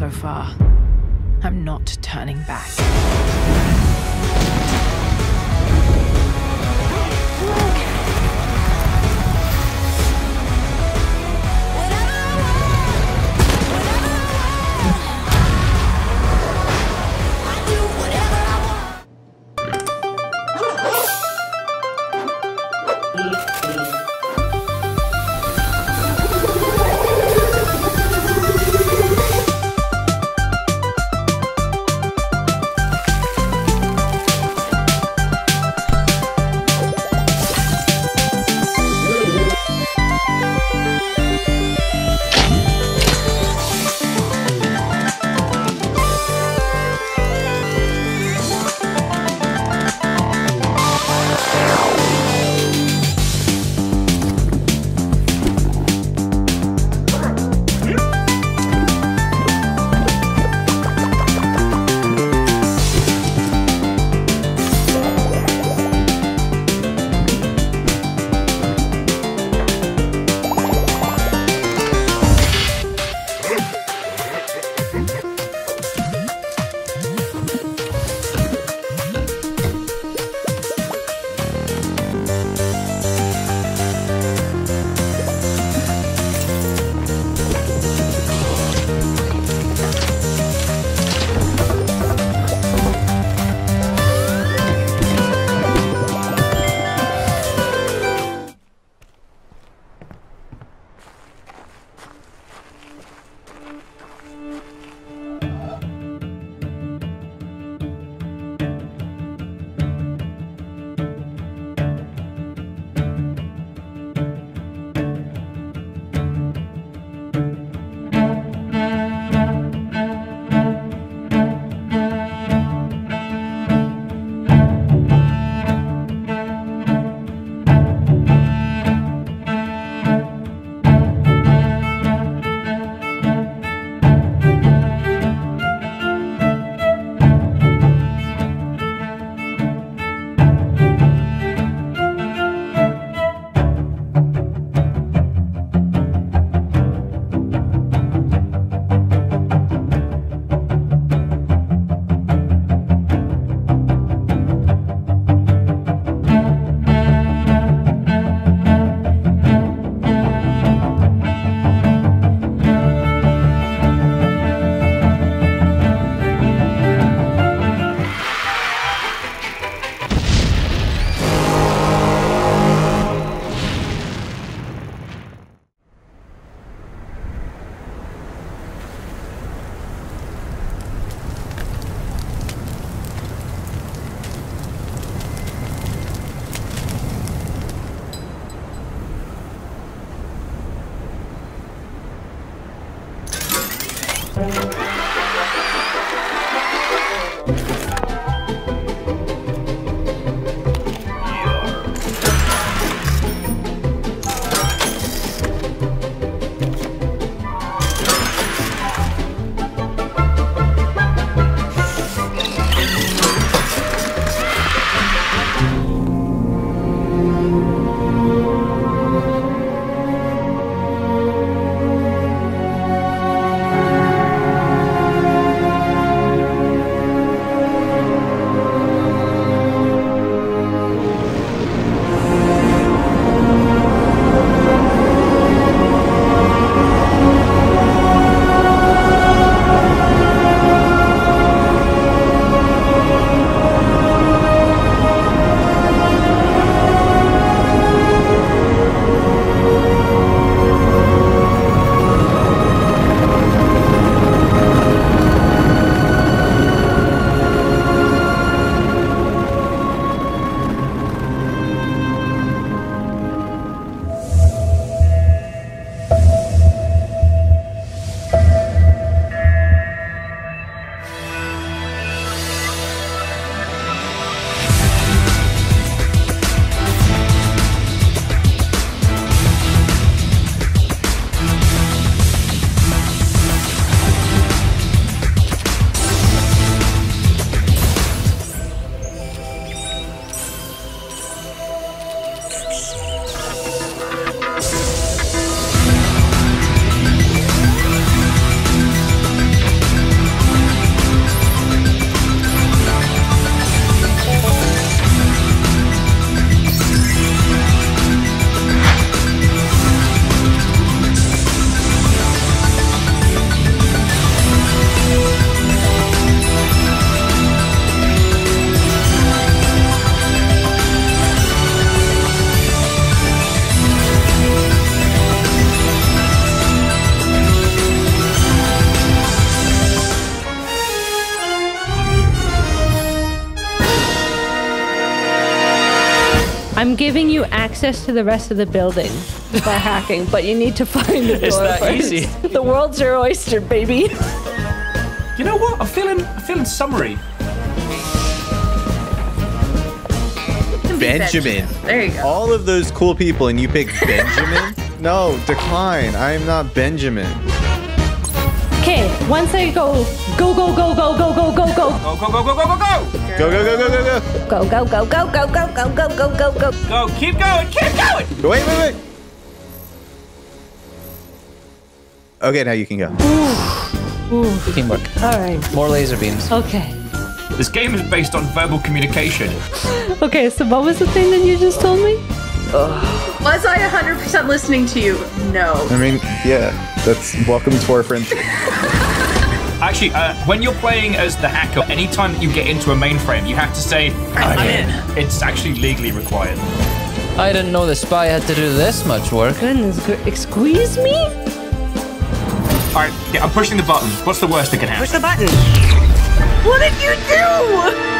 so far. I'm not turning back. giving you access to the rest of the building by hacking, but you need to find the door first. It's that easy. The world's your oyster, baby. You know what? I'm feeling summery. Benjamin. There you go. All of those cool people, and you pick Benjamin? No, decline. I am not Benjamin. Okay, once I go, keep going. Wait. Okay, now you can go. Ooh. Teamwork. All right. More laser beams. Okay. This game is based on verbal communication. Okay, so what was the thing that you just told me? Ugh. Was I 100% listening to you? No. I mean, yeah, that's welcome to our friendship. Actually, when you're playing as the hacker, anytime that you get into a mainframe, you have to say, I'm in. It's actually legally required. I didn't know the spy had to do this much work. Goodness, excuse me? All right, yeah, I'm pushing the button. What's the worst that can happen? Push the button. What did you do?